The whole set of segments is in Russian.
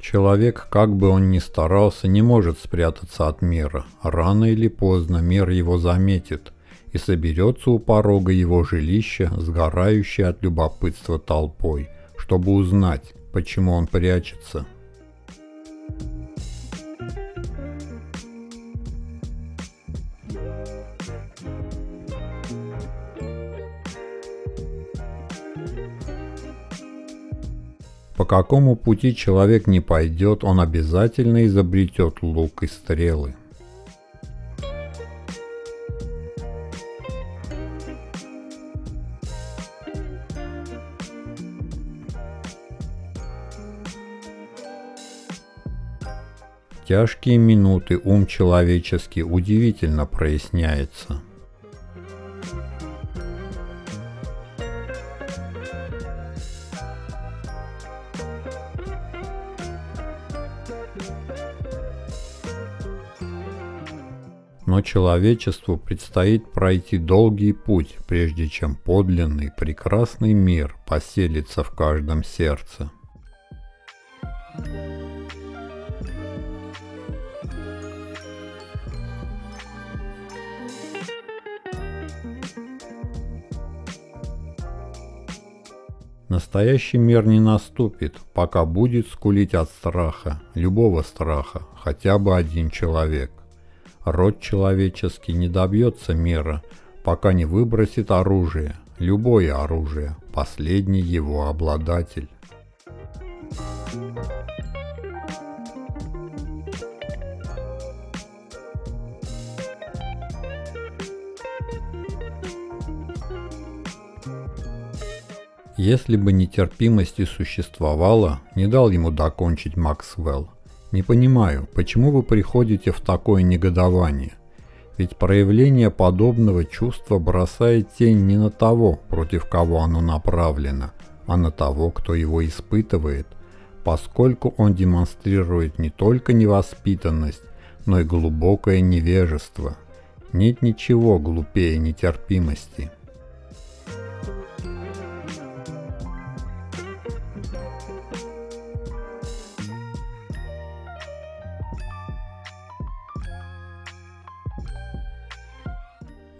Человек, как бы он ни старался, не может спрятаться от мира. Рано или поздно мир его заметит и соберется у порога его жилища, сгорающей от любопытства толпой, чтобы узнать, почему он прячется. По какому пути человек не пойдет, он обязательно изобретет лук и стрелы. В тяжкие минуты ум человеческий удивительно проясняется. Но человечеству предстоит пройти долгий путь, прежде чем подлинный, прекрасный мир поселится в каждом сердце. Настоящий мир не наступит, пока будет скулить от страха, любого страха, хотя бы один человек. Род человеческий не добьется мира, пока не выбросит оружие, любое оружие, последний его обладатель. Если бы нетерпимость и существовала, не дал ему докончить Максвелл. Не понимаю, почему вы приходите в такое негодование? Ведь проявление подобного чувства бросает тень не на того, против кого оно направлено, а на того, кто его испытывает, поскольку он демонстрирует не только невоспитанность, но и глубокое невежество. Нет ничего глупее нетерпимости.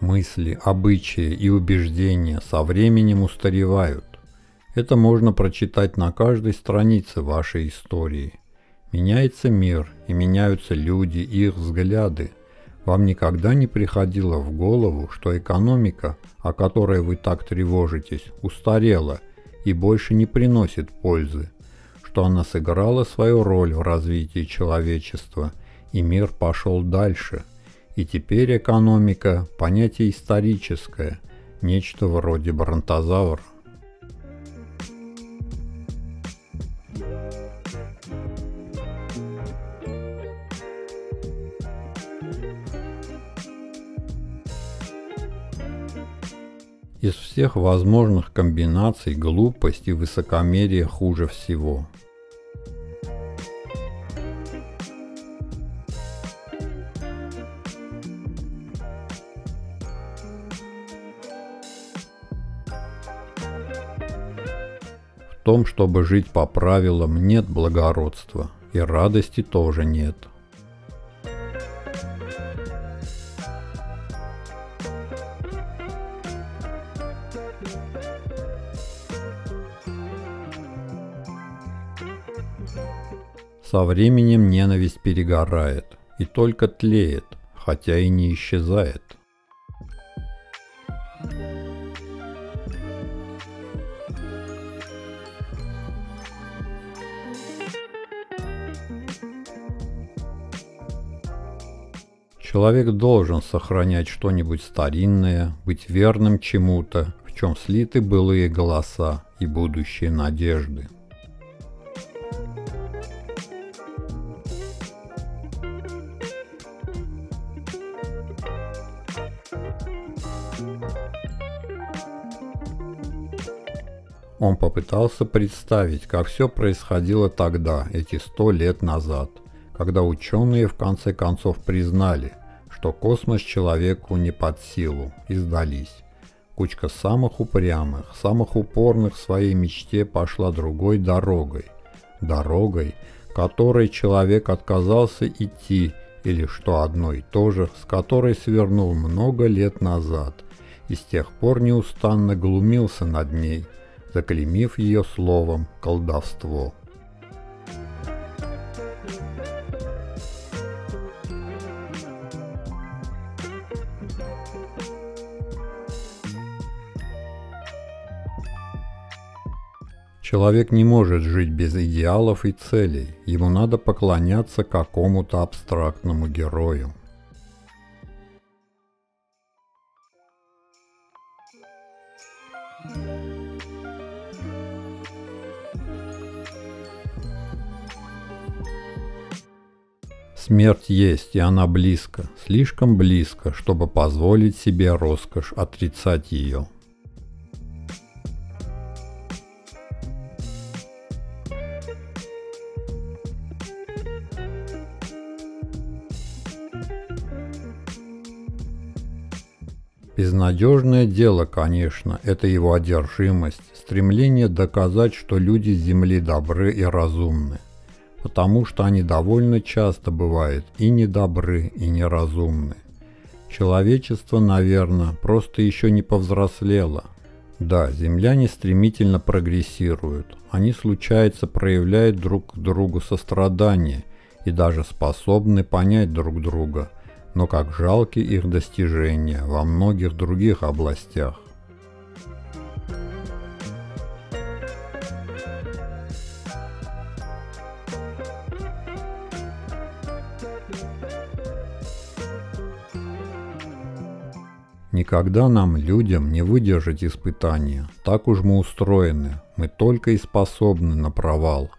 Мысли, обычаи и убеждения со временем устаревают. Это можно прочитать на каждой странице вашей истории. Меняется мир, и меняются люди и их взгляды. Вам никогда не приходило в голову, что экономика, о которой вы так тревожитесь, устарела и больше не приносит пользы, что она сыграла свою роль в развитии человечества, и мир пошел дальше. И теперь экономика – понятие историческое, нечто вроде бронтозавра. Из всех возможных комбинаций глупость и высокомерие хуже всего. В том, чтобы жить по правилам, нет благородства, и радости тоже нет. Со временем ненависть перегорает и только тлеет, хотя и не исчезает. Человек должен сохранять что-нибудь старинное, быть верным чему-то, в чем слиты былые голоса и будущие надежды. Он попытался представить, как все происходило тогда, эти 100 лет назад, когда ученые в конце концов признали, что космос человеку не под силу, и сдались. Кучка самых упрямых, самых упорных в своей мечте пошла другой дорогой. Дорогой, которой человек отказался идти, или, что одно и то же, с которой свернул много лет назад, и с тех пор неустанно глумился над ней, заклеймив ее словом «колдовство». Человек не может жить без идеалов и целей, ему надо поклоняться какому-то абстрактному герою. Смерть есть, и она близко, слишком близко, чтобы позволить себе роскошь отрицать ее. Безнадежное дело, конечно, это его одержимость, стремление доказать, что люди с Земли добры и разумны, потому что они довольно часто бывают и недобры, и неразумны. Человечество, наверное, просто еще не повзрослело. Да, земляне стремительно прогрессируют, они, случается, проявляют друг к другу сострадание и даже способны понять друг друга, но как жалки их достижения во многих других областях. Никогда нам, людям, не выдержать испытания, так уж мы устроены, мы только и способны на провал.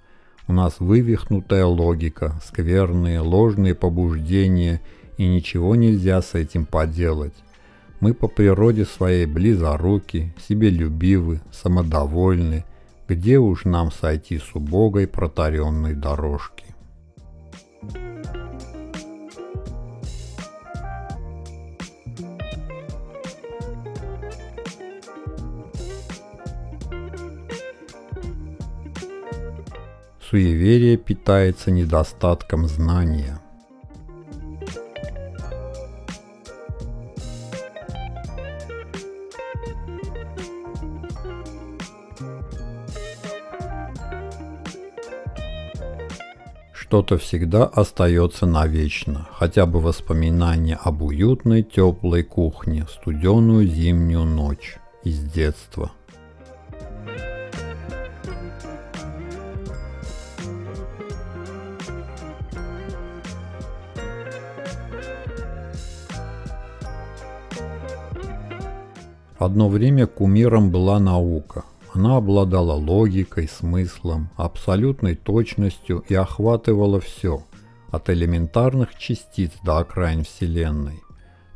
У нас вывихнутая логика, скверные, ложные побуждения, и ничего нельзя с этим поделать. Мы по природе своей близоруки, себелюбивы, самодовольны, где уж нам сойти с убогой протаренной дорожки. Суеверие питается недостатком знания. Что-то всегда остается навечно, хотя бы воспоминания об уютной теплой кухне, студеную зимнюю ночь из детства. Одно время кумиром была наука. Она обладала логикой, смыслом, абсолютной точностью и охватывала все, от элементарных частиц до окраин Вселенной.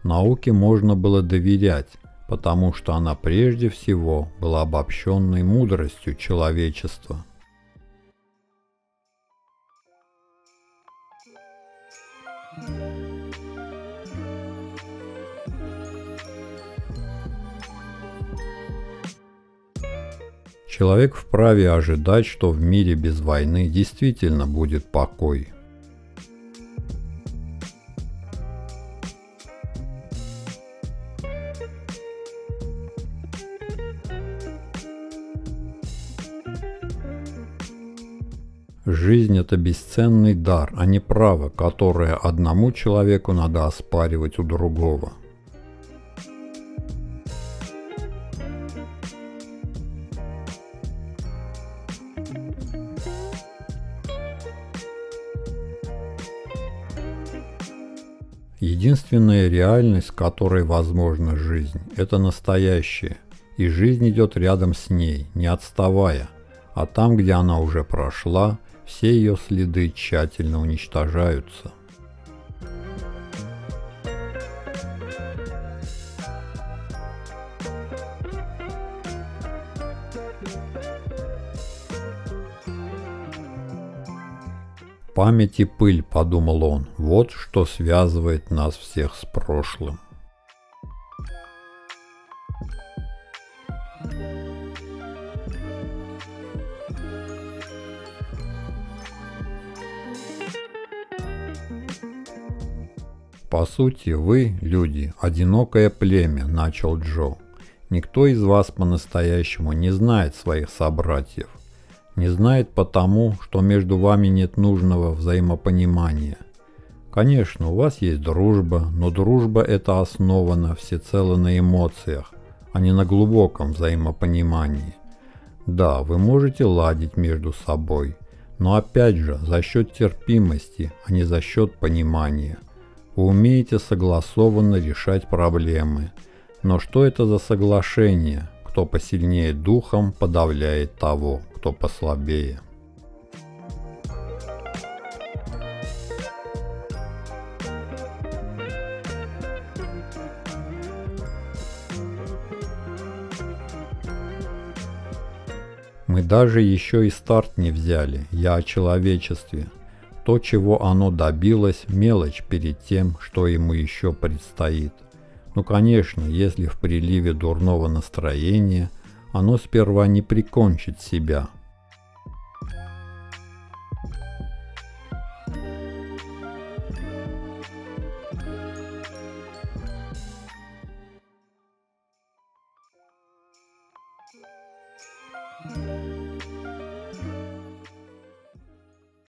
Науке можно было доверять, потому что она прежде всего была обобщенной мудростью человечества. Человек вправе ожидать, что в мире без войны действительно будет покой. Жизнь – это бесценный дар, а не право, которое одному человеку надо оспаривать у другого. Единственная реальность, в которой возможна жизнь, это настоящее, и жизнь идет рядом с ней, не отставая, а там, где она уже прошла, все ее следы тщательно уничтожаются. памяти пыль, подумал он, вот что связывает нас всех с прошлым. По сути, вы, люди, одинокое племя, начал Джо. Никто из вас по-настоящему не знает своих собратьев. Не знает потому, что между вами нет нужного взаимопонимания. Конечно, у вас есть дружба, но дружба эта основана всецело на эмоциях, а не на глубоком взаимопонимании. Да, вы можете ладить между собой, но опять же за счет терпимости, а не за счет понимания. Вы умеете согласованно решать проблемы. Но что это за соглашение? Кто посильнее духом, подавляет того, кто послабее. Мы даже еще и старт не взяли. Я о человечестве. То, чего оно добилось, мелочь перед тем, что ему еще предстоит. Ну конечно, если в приливе дурного настроения оно сперва не прикончит себя.